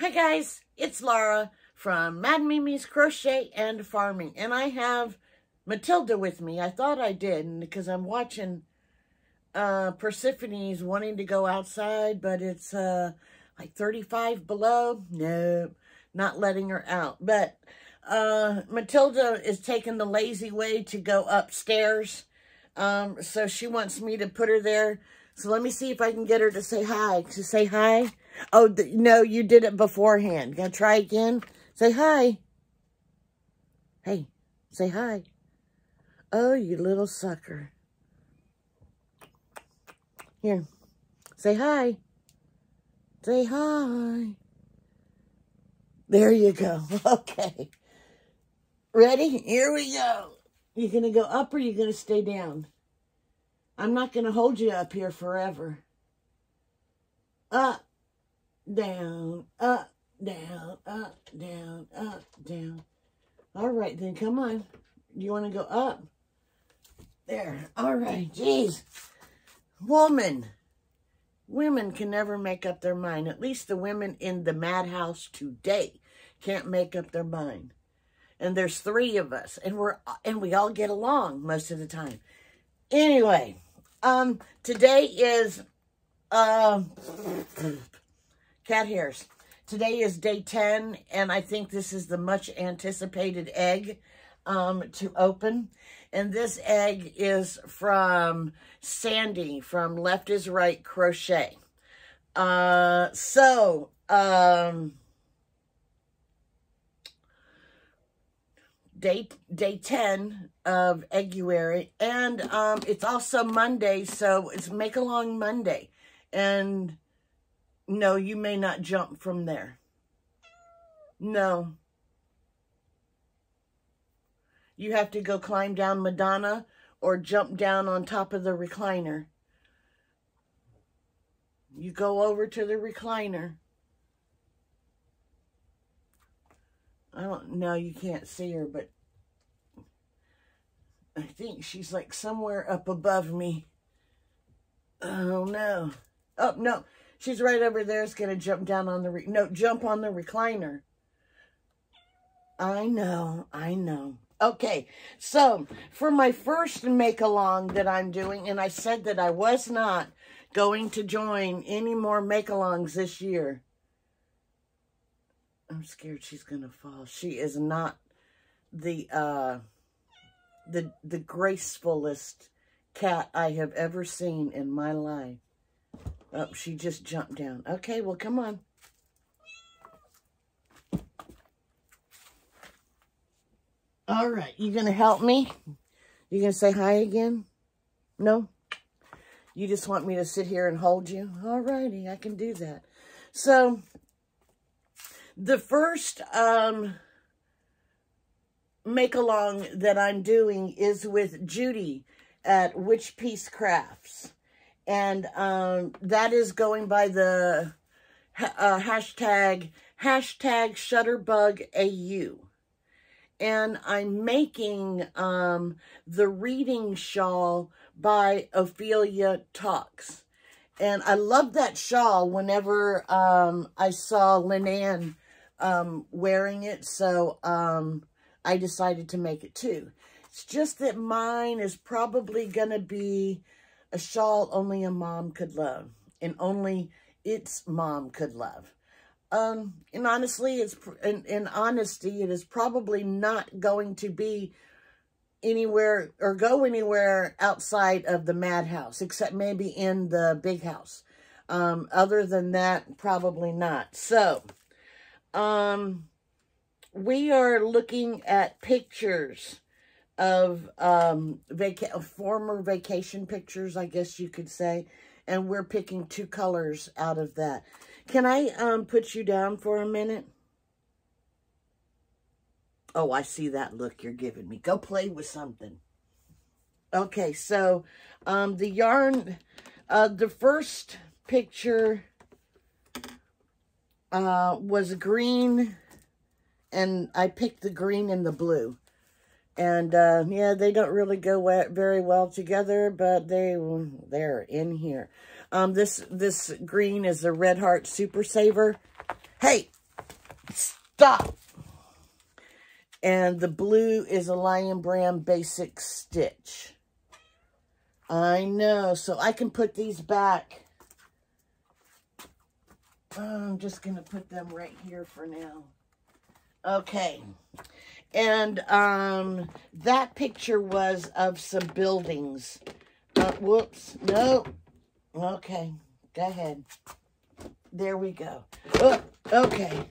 Hi guys, it's Laura from Mad Mimi's Crochet and Farming, and I have Matilda with me. I thought I did because I'm watching Persephone's wanting to go outside, but it's like 35 below. No, not letting her out. But Matilda is taking the lazy way to go upstairs, so she wants me to put her there. So let me see if I can get her to say hi. To say hi. Oh, no, you did it beforehand. Gonna try again? Say hi. Hey, say hi. Oh, you little sucker. Here, say hi. Say hi. There you go. Okay. Ready? Here we go. You gonna go up or you gonna stay down? I'm not gonna hold you up here forever. Up. Down, up, down, up, down, up, down. All right, then, come on. You want to go up? There. All right, jeez. Women can never make up their mind. At least the women in the madhouse today can't make up their mind. And there's three of us, and we all get along most of the time. Anyway, today is cat hairs. Today is day 10, and I think this is the much-anticipated egg to open. And this egg is from Sandy from Left Is Right Crochet. Day 10 of Egguary, and it's also Monday, so it's Make Along Monday, and no, you may not jump from there. No. You have to go climb down Madonna or jump down on top of the recliner. You go over to the recliner. I don't know, you can't see her, but I think she's like somewhere up above me. Oh, no. Oh, no. She's right over there. It's going to jump down on the... jump on the recliner. I know. I know. Okay. So, for my first make-along that I'm doing, and I said that I was not going to join any more make-alongs this year. I'm scared she's going to fall. She is not the, the gracefulest cat I have ever seen in my life. Oh, she just jumped down. Okay, well, come on. All right, you gonna help me? You gonna say hi again? No? You just want me to sit here and hold you? All righty, I can do that. So, the first make-along that I'm doing is with Judy at judyatwitchpeacecraft. And that is going by the hashtag ShutterbugAU. And I'm making the reading shawl by Ophelia Talks. And I love that shawl whenever I saw Lin-Ann wearing it. So I decided to make it too. It's just that mine is probably going to be a shawl only a mom could love, and only its mom could love. And honestly, it's in honesty, it is probably not going to be anywhere or go anywhere outside of the madhouse, except maybe in the big house. Other than that, probably not. So, we are looking at pictures of former vacation pictures, I guess you could say, and we're picking two colors out of that. Can I put you down for a minute? Oh, I see that look you're giving me. Go play with something. Okay, so the yarn, the first picture was green, and I picked the green and the blue. And, yeah, they don't really go very well together, but they're in here. This green is the Red Heart Super Saver. Hey, Stop. And the blue is a Lion Brand Basic Stitch. I know, so I can put these back. I'm just going to put them right here for now. Okay. And that picture was of some buildings. Whoops. No. Okay. Go ahead. There we go. Oh, okay.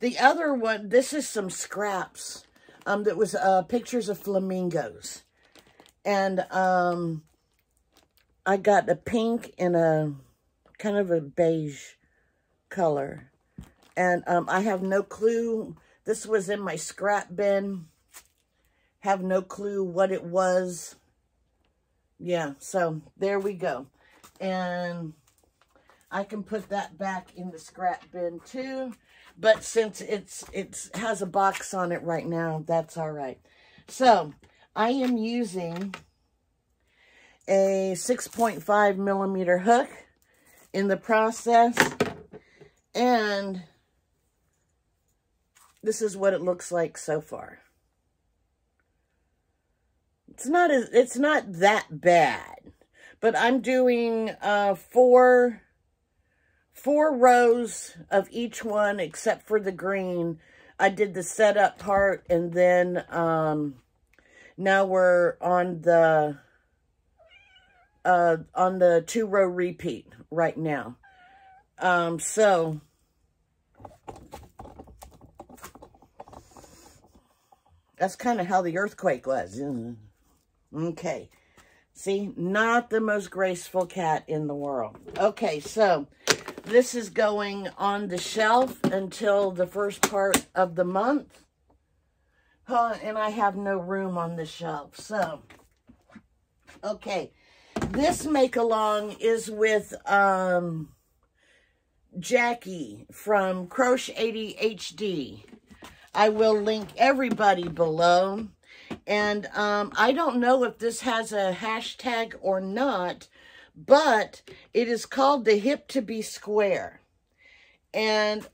The other one, this is some scraps. That was pictures of flamingos. And I got a pink and a kind of a beige color. And I have no clue. This was in my scrap bin. Have no clue what it was. Yeah, so there we go. And I can put that back in the scrap bin too. But since it has a box on it right now, that's all right. So I am using a 6.5 millimeter hook in the process, and this is what it looks like so far. It's not that bad, but I'm doing four rows of each one except for the green. I did the setup part, and then now we're on the two-row repeat right now. So, that's kind of how the earthquake was. Okay. See, not the most graceful cat in the world. Okay, so, this is going on the shelf until the first part of the month. And I have no room on the shelf, so. Okay. This make-along is with Jackie from Croch80HD. I will link everybody below. And I don't know if this has a hashtag or not, but it is called the Hip to be Square. And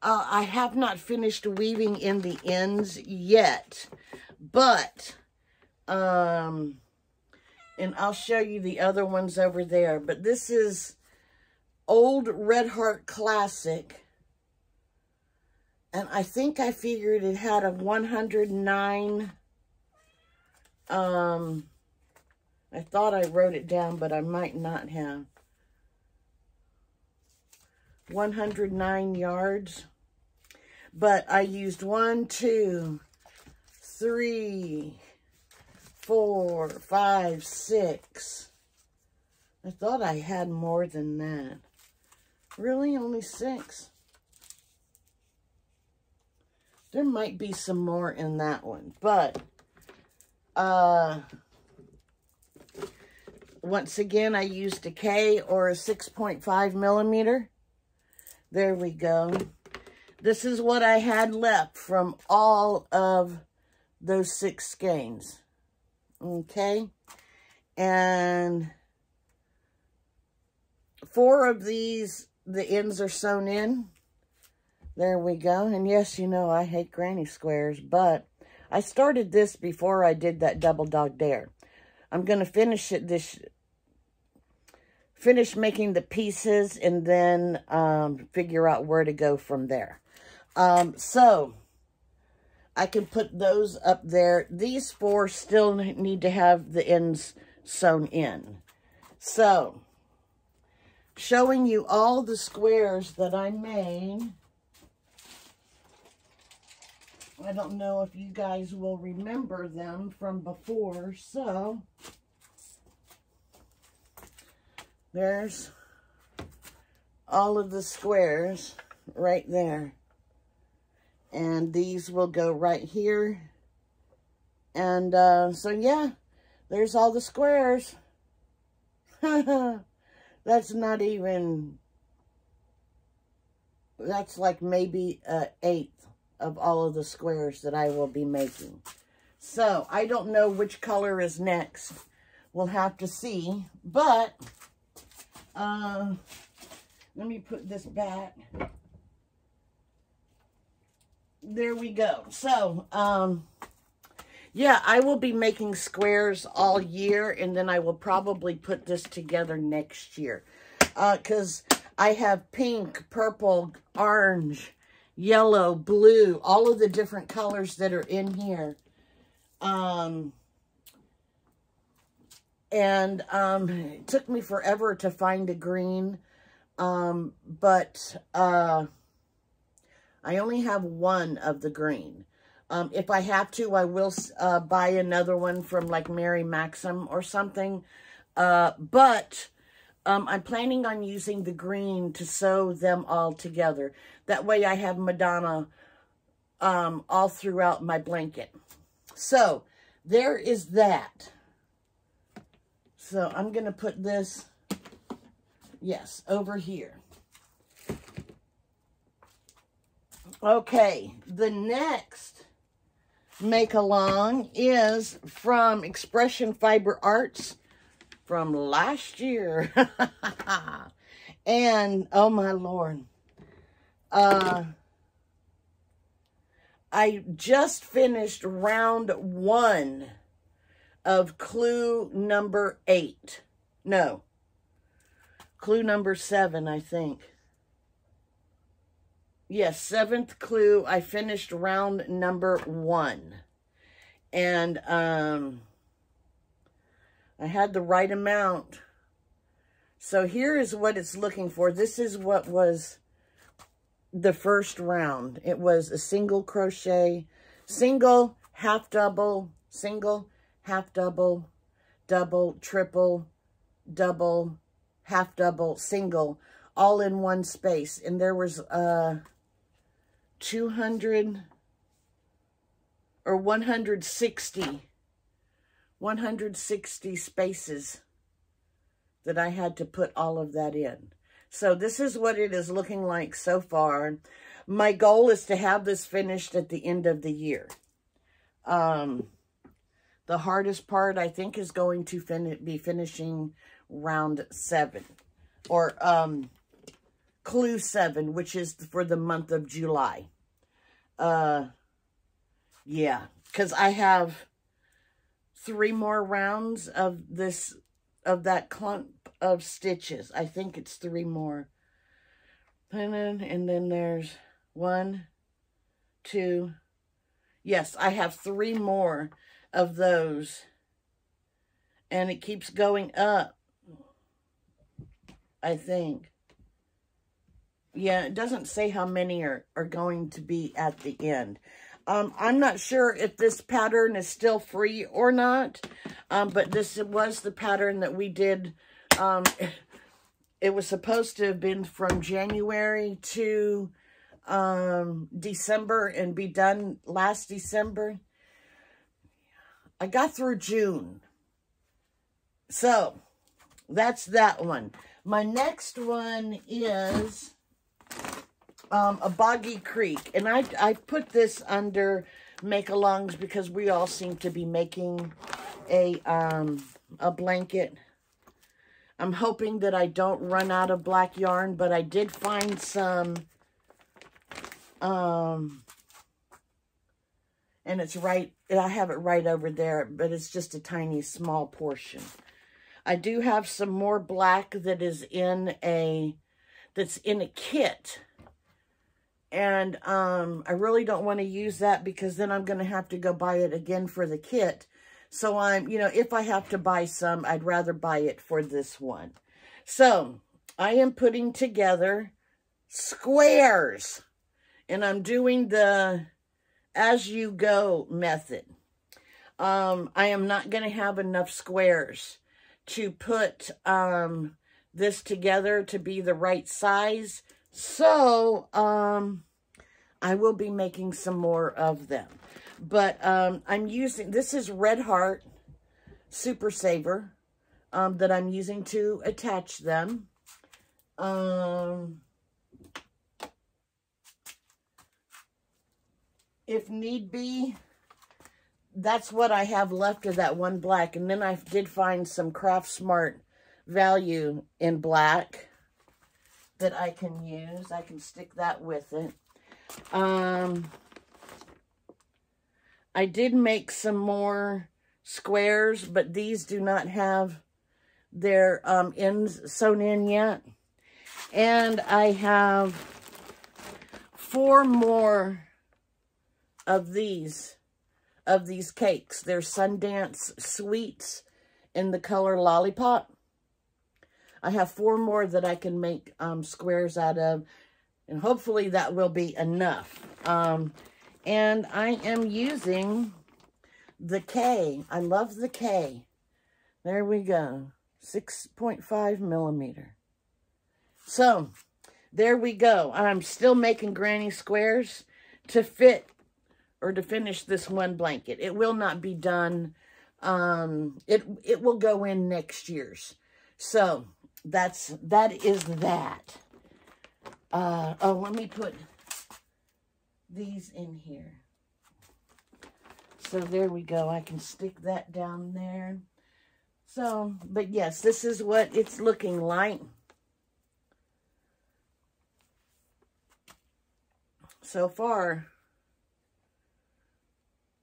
I have not finished weaving in the ends yet, but... and I'll show you the other ones over there. But this is Old Red Heart Classic. And I think I figured it had a 109. I thought I wrote it down, but I might not have. 109 yards. But I used 1, 2, 3, 4, 5, 6. I thought I had more than that. Really, only 6? There might be some more in that one, but once again, I used a K or a 6.5 millimeter. There we go. This is what I had left from all of those 6 skeins. Okay, and 4 of these, the ends are sewn in. There we go. And yes, you know, I hate granny squares, but I started this before I did that double dog dare. I'm going to finish it finish making the pieces, and then figure out where to go from there. So I can put those up there. These 4 still need to have the ends sewn in. So, showing you all the squares that I made. I don't know if you guys will remember them from before. So, there's all of the squares right there. And these will go right here. And so, yeah, there's all the squares. That's like maybe an 1/8 of all of the squares that I will be making. So, I don't know which color is next. We'll have to see. But, let me put this back. there we go. So, yeah, I will be making squares all year, and then I will probably put this together next year. Because I have pink, purple, orange, yellow, blue, all of the different colors that are in here. It took me forever to find a green, but I only have one of the green. If I have to, I will buy another one from like Mary Maxim or something, but I'm planning on using the green to sew them all together. That way I have Madonna all throughout my blanket. So there is that. So I'm going to put this, yes, over here. Okay, the next Make Along is from Expression Fiber Arts from last year. And, oh my Lord, I just finished round one of clue number 8. No. Clue number 7, I think. Yes, 7th clue. I finished round number 1. And I had the right amount. So here is what it's looking for. This is what was the first round. It was a single crochet, single, half double, single, half double, double, triple, double, half double, single, all in one space. And there was 200 or 160 spaces that I had to put all of that in. So this is what it is looking like so far. My goal is to have this finished at the end of the year. The hardest part, I think, is going to be finishing round 7, or clue 7, which is for the month of July. Yeah, because I have 3 more rounds of this, of that clump of stitches. I think it's 3 more. And then there's 1, 2. Yes, I have 3 more of those, and it keeps going up, I think. Yeah, it doesn't say how many are going to be at the end. I'm not sure if this pattern is still free or not, but this was the pattern that we did. It was supposed to have been from January to December and be done last December. I got through June. So, that's that one. My next one is a Boggy Creek. And I put this under make-alongs because we all seem to be making a blanket. I'm hoping that I don't run out of black yarn, but I did find some, and it's right, I have it right over there, but it's just a tiny, small portion. I do have some more black that is in a kit. And I really don't want to use that because then I'm going to have to go buy it again for the kit. So I'm, if I have to buy some, I'd rather buy it for this one. So I am putting together squares, and I'm doing the as-you-go method. I am not going to have enough squares to put this together to be the right size. So, I will be making some more of them. But I'm using, this is Red Heart Super Saver that I'm using to attach them. If need be, that's what I have left of that one black. And then I did find some Craft Smart value in black that I can use. I can stick that with it. I did make some more squares, but these do not have their ends sewn in yet. And I have 4 more of these cakes. They're Sundance Sweets in the color Lollipop. I have 4 more that I can make squares out of, and hopefully that will be enough. And I am using the K. I love the K. There we go. 6.5 millimeter. So, there we go. I'm still making granny squares to fit or to finish this one blanket. It will not be done. It will go in next year's. So, that is that. Oh, let me put these in here. So there we go. I can stick that down there. So, but yes, this is what it's looking like. So far,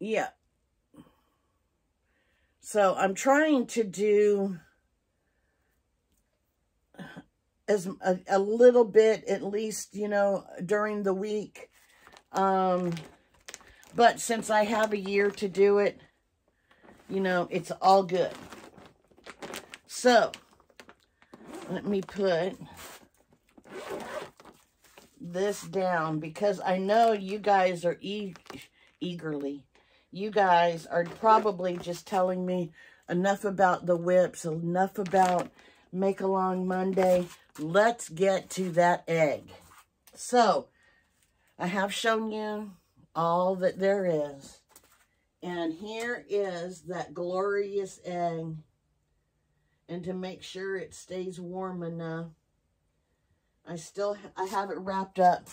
yeah. So I'm trying to do as a little bit, at least, you know, during the week. But since I have a year to do it, you know, it's all good. So, let me put this down, because I know you guys are you guys are probably just telling me enough about the whips, enough about Make Along Monday. Let's get to that egg. So, I have shown you all that there is. And here is that glorious egg. And to make sure it stays warm enough, I have it wrapped up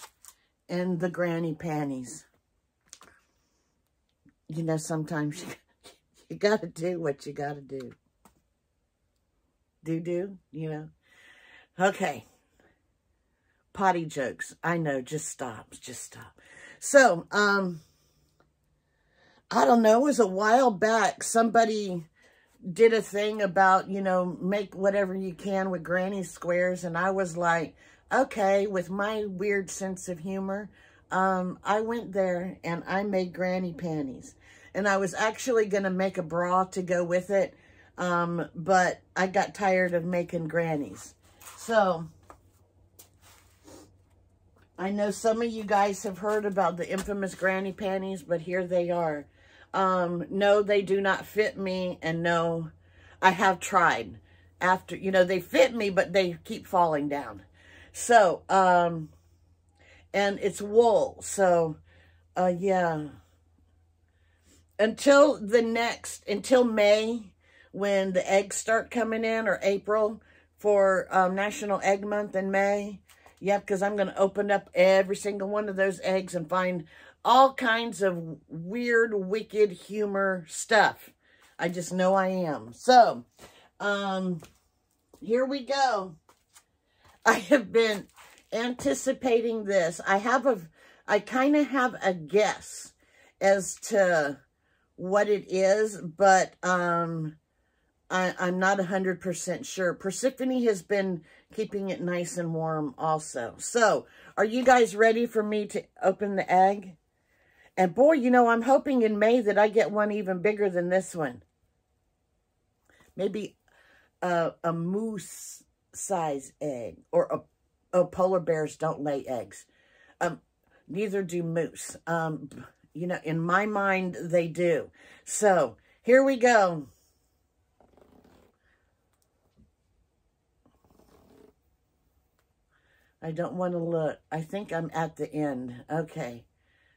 in the granny panties. You know, sometimes you gotta do what you gotta do. You know? Okay. Potty jokes. I know, just stop. So, I don't know, it was a while back, somebody did a thing about, you know, make whatever you can with granny squares, and I was like, okay, with my weird sense of humor, I went there and I made granny panties, and I was actually going to make a bra to go with it, but I got tired of making grannies. So, I know some of you guys have heard about the infamous granny panties, but here they are. No, they do not fit me, and no, I have tried. After, you know, they fit me, but they keep falling down. So, and it's wool, so, yeah. Until May, when the eggs start coming in, or April, for National Egg Month in May. Yep, because I'm going to open up every single one of those eggs and find all kinds of weird, wicked humor stuff. I just know I am. So, here we go. I have been anticipating this. I kind of have a guess as to what it is, but I'm not 100% sure. Persephone has been keeping it nice and warm also. So, are you guys ready for me to open the egg? And boy, you know, I'm hoping in May that I get one even bigger than this one. Maybe a moose size egg, or oh, polar bears don't lay eggs. Neither do moose. You know, in my mind, they do. So, here we go. I don't want to look. I think I'm at the end. Okay.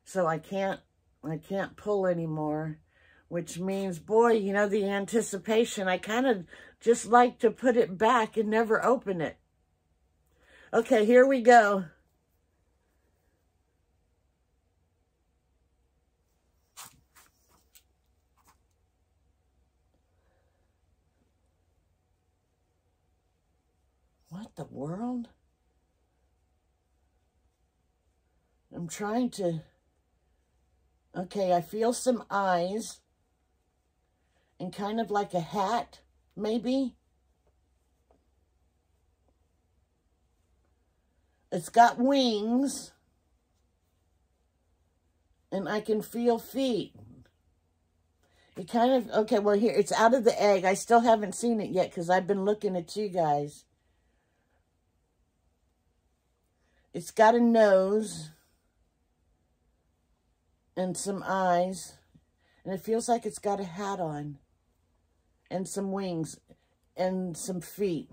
So I can't pull anymore, which means, boy, you know, the anticipation, I kind of just like to put it back and never open it. Okay, here we go. What the world? I'm trying to Okay, I feel some eyes and kind of like a hat, maybe. It's got wings and I can feel feet. It kind of, okay, well here, it's out of the egg. I still haven't seen it yet because I've been looking at you guys. It's got a nose and some eyes, and it feels like it's got a hat on and some wings and some feet.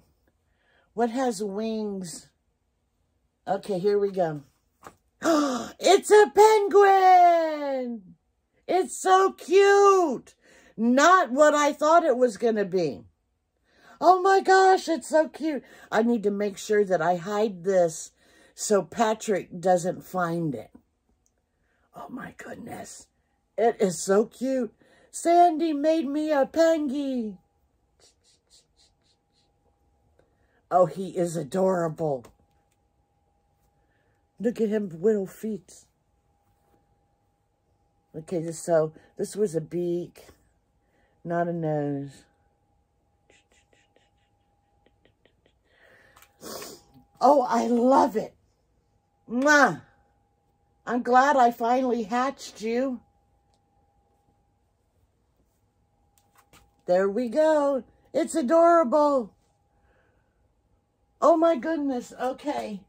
What has wings? Okay, here we go. It's a penguin! It's so cute! Not what I thought it was going to be. Oh my gosh, it's so cute. I need to make sure that I hide this so Patrick doesn't find it. Oh my goodness. It is so cute. Sandy made me a pengy. Oh, he is adorable. Look at him, little feet. Okay, so this was a beak, not a nose. Oh, I love it. Mwah. I'm glad I finally hatched you. There we go. It's adorable. Oh my goodness. Okay.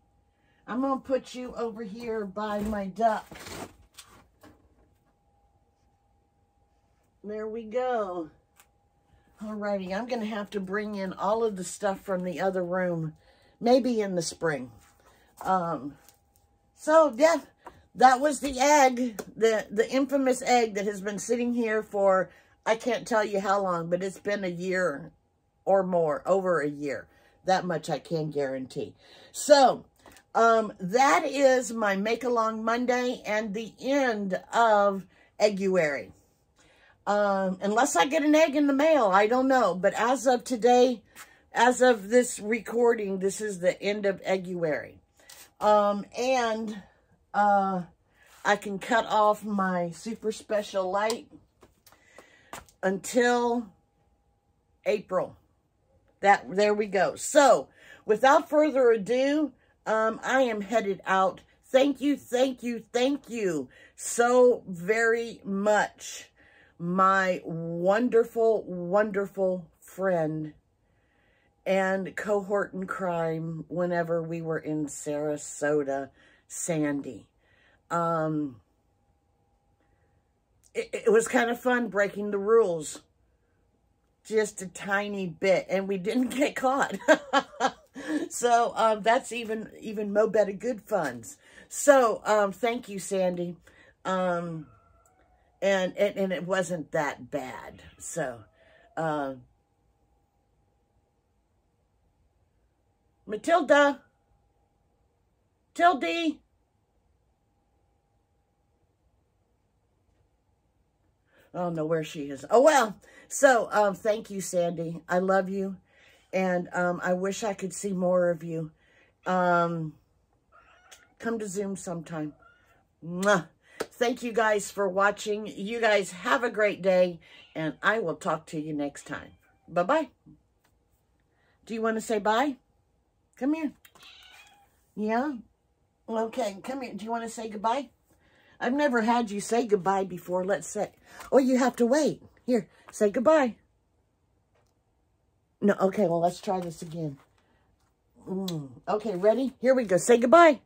I'm going to put you over here by my duck. There we go. Alrighty, I'm going to have to bring in all of the stuff from the other room, maybe in the spring. So, yeah, that was the egg, the infamous egg that has been sitting here for, I can't tell you how long, but it's been a year or more, over a year. That much I can guarantee. So, that is my Make Along Monday and the end of Egguary. Unless I get an egg in the mail, I don't know. But as of today, as of this recording, this is the end of Egguary. I can cut off my super special light until April. There we go. So, without further ado, I am headed out. Thank you so very much, my wonderful, wonderful friend and cohort in crime whenever we were in Sarasota, Sandy. It was kind of fun breaking the rules just a tiny bit, and we didn't get caught. So, that's even mo better good funds. So, thank you, Sandy. And it wasn't that bad. So, Matilda, Tildy, I don't know where she is. Oh, well. So, thank you, Sandy. I love you. And I wish I could see more of you. Come to Zoom sometime. Mwah. Thank you guys for watching. You guys have a great day, and I will talk to you next time. Bye-bye. Do you want to say bye? Come here. Yeah? Okay, come here. Do you want to say goodbye? I've never had you say goodbye before. Let's say. Oh, you have to wait. Here, say goodbye. No, okay, well, let's try this again. Okay, ready? Here we go. Say goodbye.